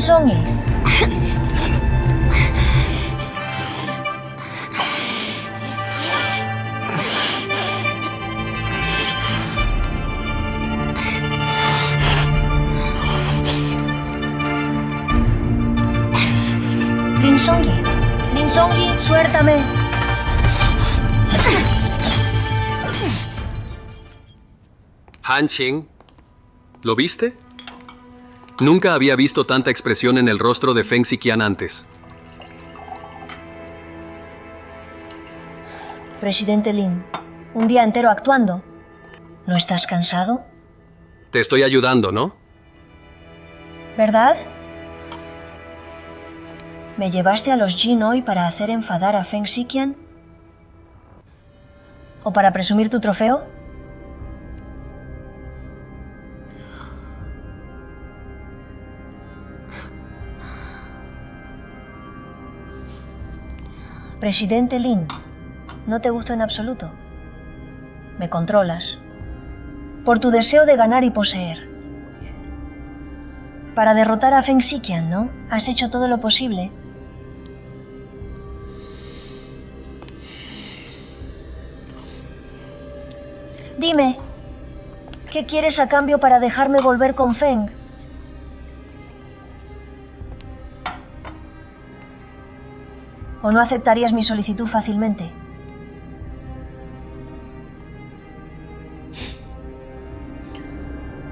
Lin Songyi. Lin Songyi, suéltame. Han Qing, ¿lo viste? Nunca había visto tanta expresión en el rostro de Feng Siqian antes. Presidente Lin, un día entero actuando. ¿No estás cansado? Te estoy ayudando, ¿no? ¿Verdad? ¿Me llevaste a los Jin hoy para hacer enfadar a Feng Siqian? ¿O para presumir tu trofeo? Presidente Lin, no te gusto en absoluto. Me controlas. Por tu deseo de ganar y poseer. Para derrotar a Feng Siqian, ¿no? Has hecho todo lo posible. Dime, ¿qué quieres a cambio para dejarme volver con Feng? ¿O no aceptarías mi solicitud fácilmente?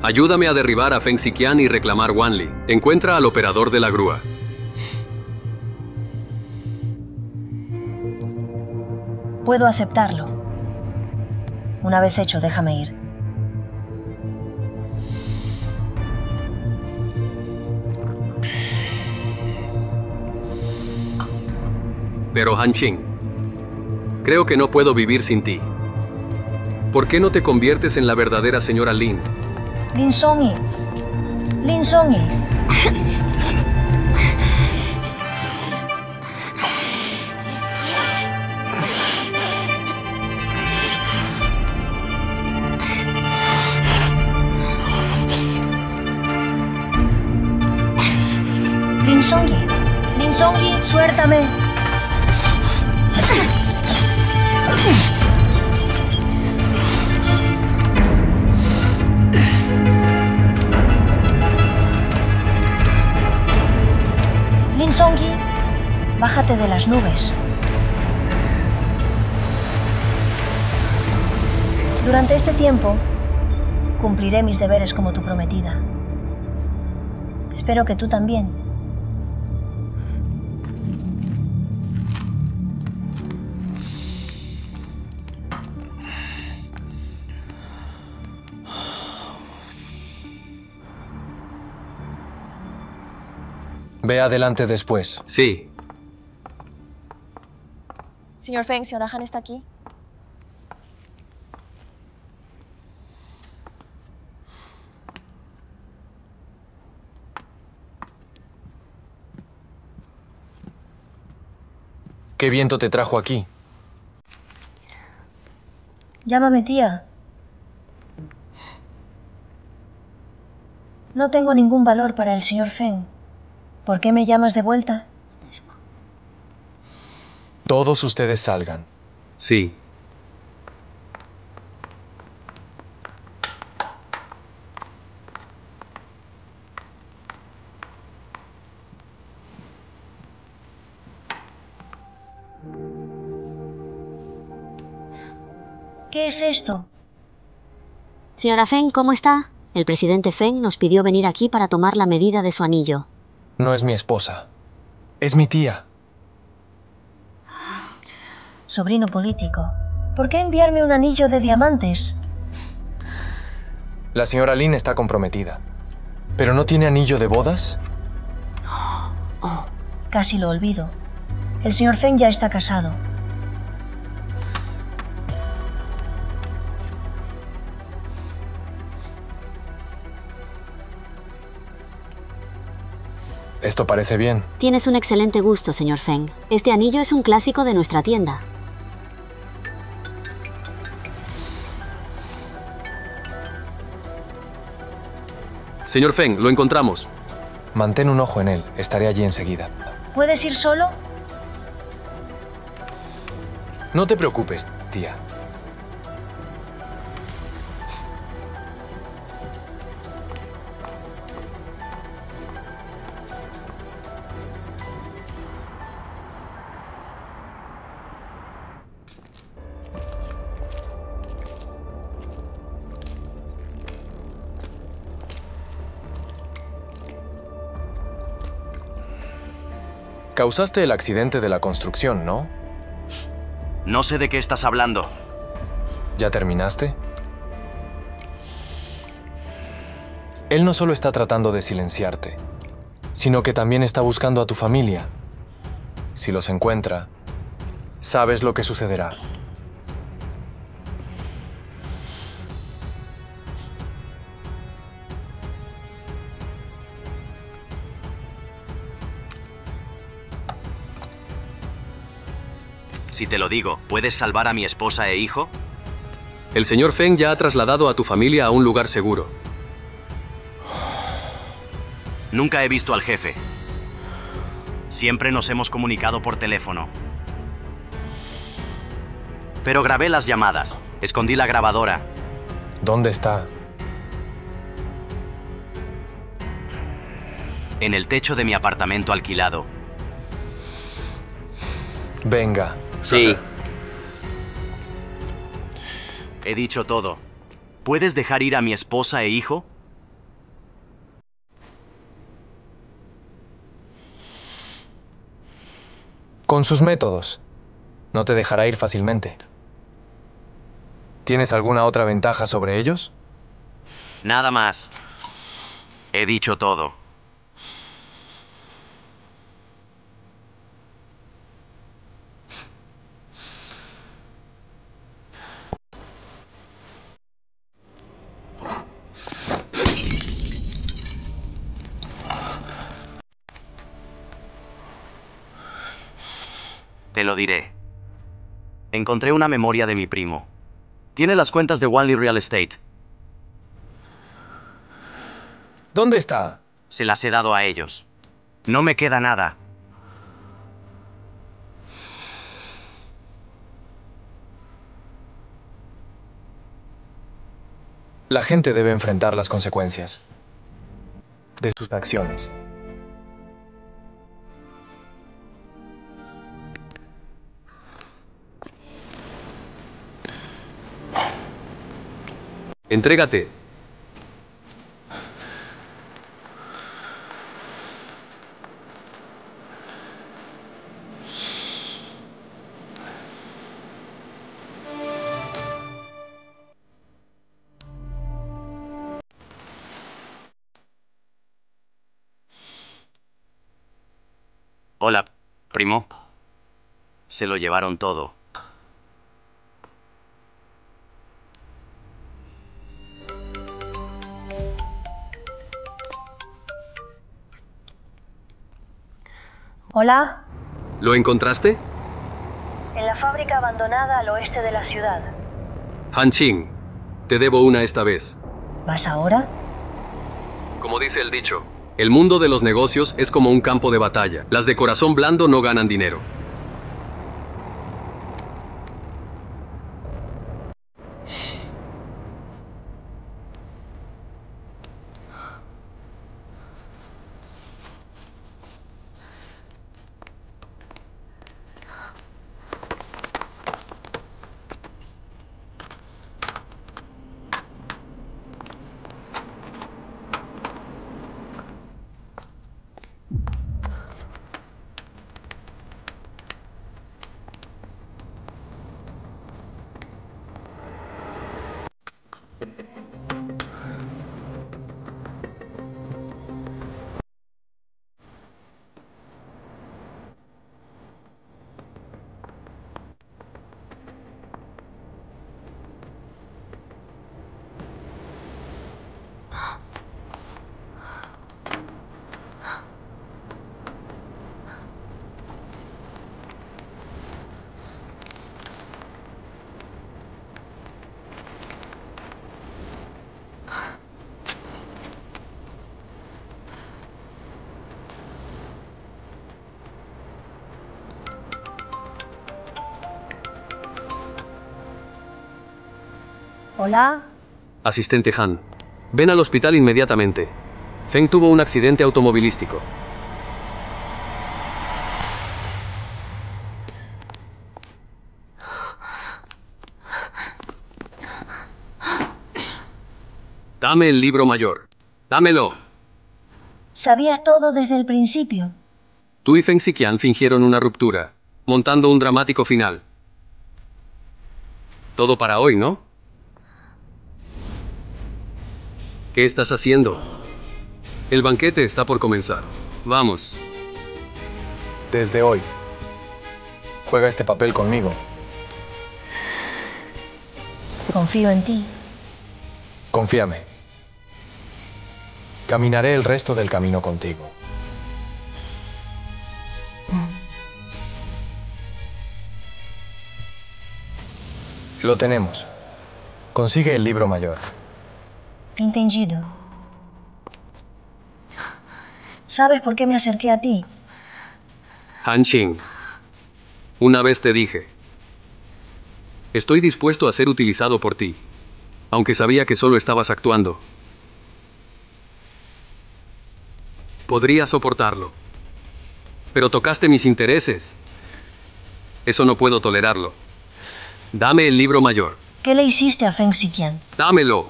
Ayúdame a derribar a Feng Siqian y reclamar Wanli. Encuentra al operador de la grúa. Puedo aceptarlo. Una vez hecho, déjame ir. Pero Han Qing, creo que no puedo vivir sin ti. ¿Por qué no te conviertes en la verdadera señora Lin? Lin Songyi. Lin Songyi, suéltame. Lin Songyi, bájate de las nubes. Durante este tiempo, cumpliré mis deberes como tu prometida. Espero que tú también. Ve adelante después. Sí. Señor Feng, señora Han está aquí. ¿Qué viento te trajo aquí? Llámame tía. No tengo ningún valor para el señor Feng. ¿Por qué me llamas de vuelta? Todos ustedes salgan. Sí. ¿Qué es esto? Señora Feng, ¿cómo está? El presidente Feng nos pidió venir aquí para tomar la medida de su anillo. No es mi esposa. Es mi tía. Sobrino político, ¿por qué enviarme un anillo de diamantes? La señora Lin está comprometida. ¿Pero no tiene anillo de bodas? Oh, casi lo olvido. El señor Feng ya está casado. Esto parece bien. Tienes un excelente gusto, señor Feng. Este anillo es un clásico de nuestra tienda. Señor Feng, lo encontramos. Mantén un ojo en él. Estaré allí enseguida. ¿Puedes ir solo? No te preocupes, tía. Causaste el accidente de la construcción, ¿no? No sé de qué estás hablando. ¿Ya terminaste? Él no solo está tratando de silenciarte, sino que también está buscando a tu familia. Si los encuentra, sabes lo que sucederá. Si te lo digo, ¿puedes salvar a mi esposa e hijo? El señor Feng ya ha trasladado a tu familia a un lugar seguro. Nunca he visto al jefe. Siempre nos hemos comunicado por teléfono. Pero grabé las llamadas. Escondí la grabadora. ¿Dónde está? En el techo de mi apartamento alquilado. Venga. Sí. He dicho todo. ¿Puedes dejar ir a mi esposa e hijo? Con sus métodos. No te dejará ir fácilmente. ¿Tienes alguna otra ventaja sobre ellos? Nada más. He dicho todo. Te lo diré. Encontré una memoria de mi primo. Tiene las cuentas de Wanli Real Estate. ¿Dónde está? Se las he dado a ellos. No me queda nada. La gente debe enfrentar las consecuencias de sus acciones. Entrégate. Hola, primo. Se lo llevaron todo. Hola. ¿Lo encontraste? En la fábrica abandonada al oeste de la ciudad. Han Qing, te debo una esta vez. ¿Vas ahora? Como dice el dicho, el mundo de los negocios es como un campo de batalla. Las de corazón blando no ganan dinero. Hola. Asistente Han, ven al hospital inmediatamente. Feng tuvo un accidente automovilístico. Dame el libro mayor. ¡Dámelo! Sabía todo desde el principio. Tú y Feng Siqian fingieron una ruptura, montando un dramático final. Todo para hoy, ¿no? ¿Qué estás haciendo? El banquete está por comenzar. Vamos. Desde hoy, juega este papel conmigo. Confío en ti. Confíame. Caminaré el resto del camino contigo. Lo tenemos. Consigue el libro mayor. Entendido. ¿Sabes por qué me acerqué a ti? Han Qing, una vez te dije, estoy dispuesto a ser utilizado por ti. Aunque sabía que solo estabas actuando. Podría soportarlo. Pero tocaste mis intereses. Eso no puedo tolerarlo. Dame el libro mayor. ¿Qué le hiciste a Feng Siqian? ¡Dámelo!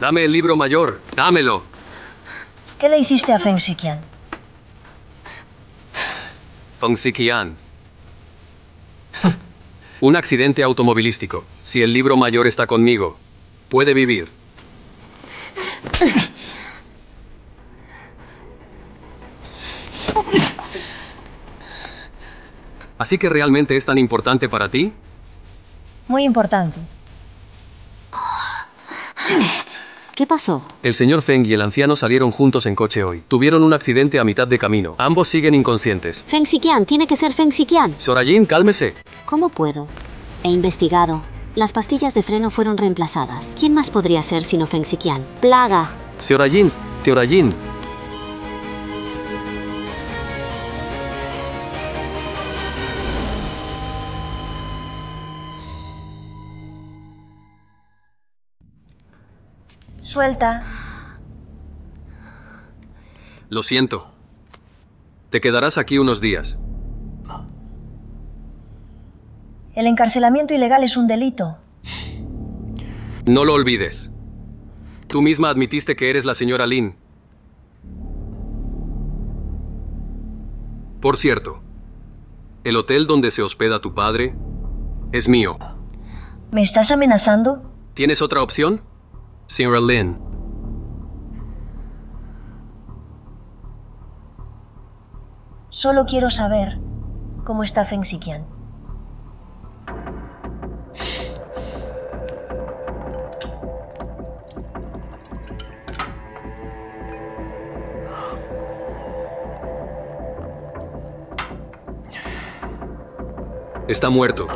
¡Dame el libro mayor! ¡Dámelo! ¿Qué le hiciste a Feng Siqian? Feng Siqian. Un accidente automovilístico. Si el libro mayor está conmigo, puede vivir. ¿Así que realmente es tan importante para ti? Muy importante. ¿Qué pasó? El señor Feng y el anciano salieron juntos en coche hoy. Tuvieron un accidente a mitad de camino. Ambos siguen inconscientes. Feng Siqian, tiene que ser Feng Siqian. Sorayin, cálmese. ¿Cómo puedo? He investigado. Las pastillas de freno fueron reemplazadas. ¿Quién más podría ser sino Feng Siqian? ¡Plaga! Sorayin, Sorayin. Suelta. Lo siento. Te quedarás aquí unos días. El encarcelamiento ilegal es un delito. No lo olvides. Tú misma admitiste que eres la señora Lin. Por cierto, el hotel donde se hospeda tu padre es mío. ¿Me estás amenazando? ¿Tienes otra opción? Señora Lin. Solo quiero saber cómo está Feng Siqian. Está muerto.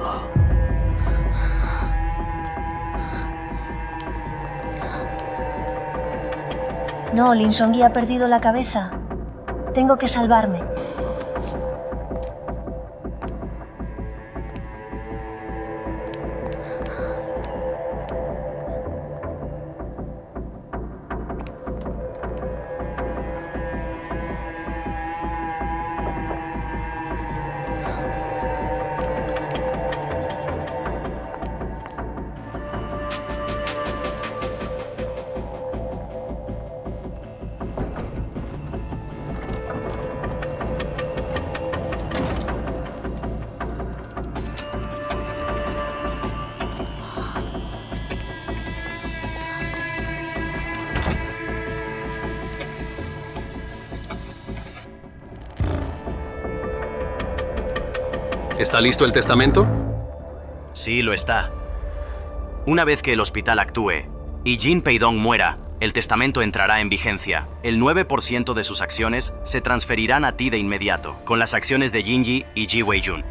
No, Lin Songyi ha perdido la cabeza. Tengo que salvarme. ¿Está listo el testamento? Sí, lo está. Una vez que el hospital actúe y Jin Peidong muera, el testamento entrará en vigencia. El 9% de sus acciones se transferirán a ti de inmediato, con las acciones de Jinji y Ji Weijun.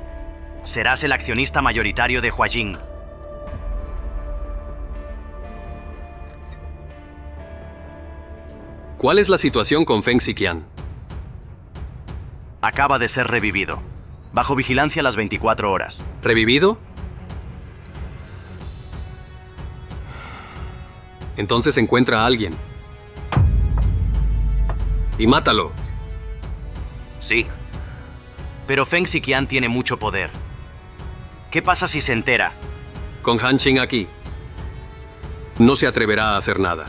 Serás el accionista mayoritario de Huajing. ¿Cuál es la situación con Feng Siqian? Acaba de ser revivido. Bajo vigilancia las 24 horas. ¿Revivido? Entonces encuentra a alguien. Y mátalo. Sí. Pero Feng Siqian tiene mucho poder. ¿Qué pasa si se entera? Con Han Qing aquí, no se atreverá a hacer nada.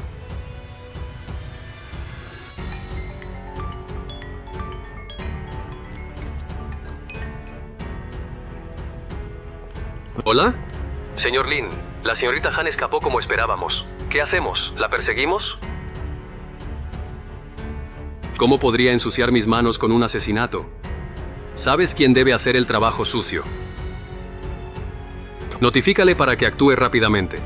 ¿Hola? Señor Lin, la señorita Han escapó como esperábamos. ¿Qué hacemos? ¿La perseguimos? ¿Cómo podría ensuciar mis manos con un asesinato? ¿Sabes quién debe hacer el trabajo sucio? Notifícale para que actúe rápidamente.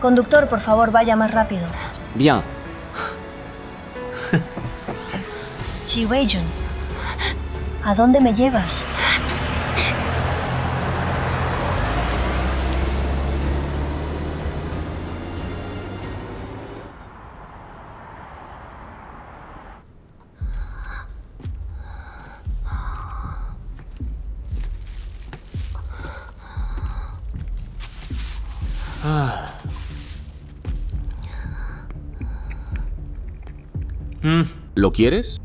Conductor, por favor, vaya más rápido. Bien. Ji Weijun, ¿a dónde me llevas? ¿Lo quieres?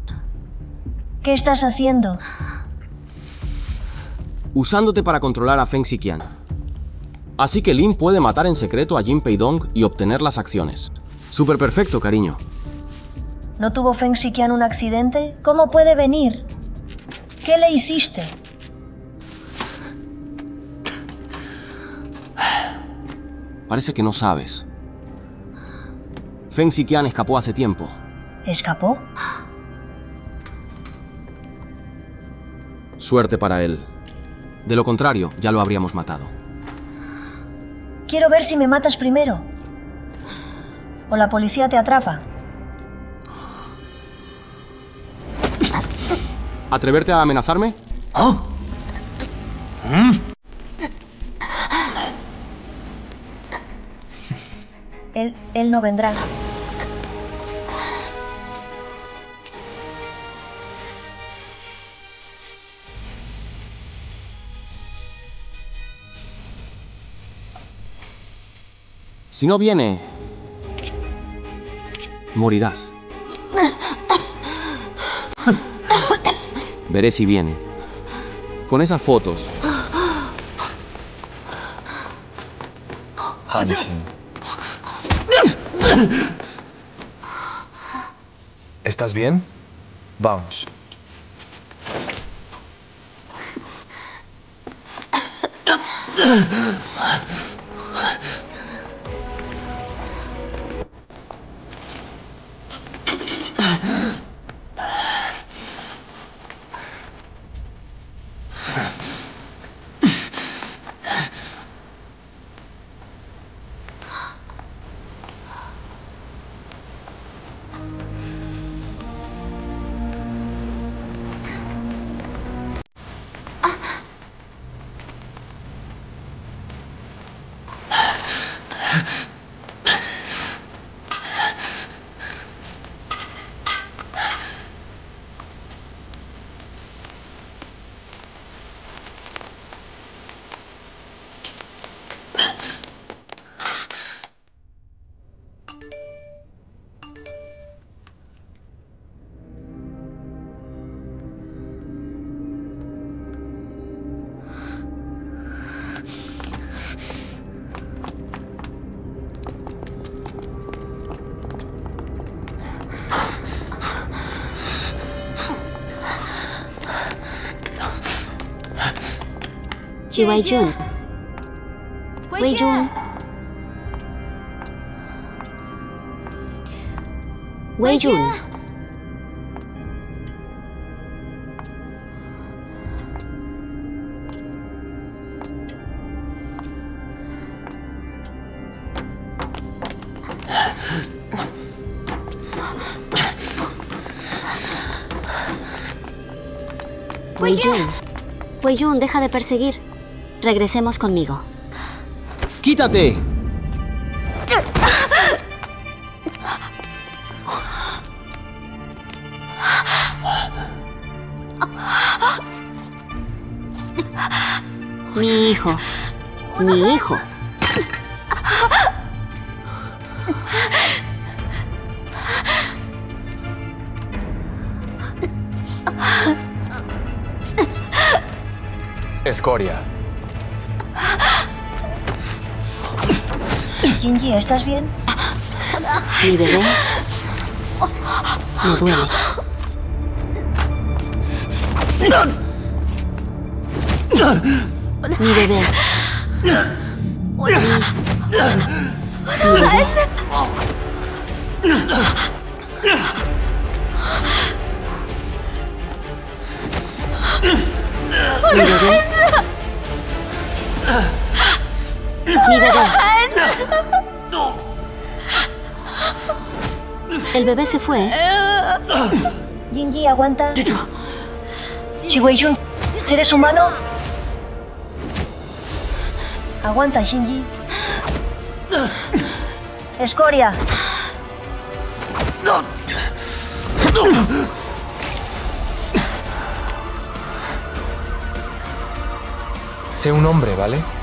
¿Qué estás haciendo? Usándote para controlar a Feng Siqian. Así que Lin puede matar en secreto a Jin Peidong y obtener las acciones. Súper perfecto, cariño. ¿No tuvo Feng Siqian un accidente? ¿Cómo puede venir? ¿Qué le hiciste? Parece que no sabes. Feng Siqian escapó hace tiempo. ¿Escapó? Suerte para él. De lo contrario, ya lo habríamos matado. Quiero ver si me matas primero. O la policía te atrapa. ¿Atreverte a amenazarme? ¿Oh? Él no vendrá. Si no viene, morirás. Veré si viene. Con esas fotos. Han Qing. ¿Estás bien? Vamos. Ji Weijun. Weijun. Weijun. Weijun. Weijun, deja de perseguir. Regresemos conmigo. ¡Quítate! Mi hijo. Mi hijo. Escoria. Jinji, ¿estás bien? Mi bebé. Me duele. Mi bebé. El bebé se fue. Jinji, aguanta. Ji Weijun, ¿eres humano? Aguanta, Jinji. Escoria. Sé un hombre, ¿vale?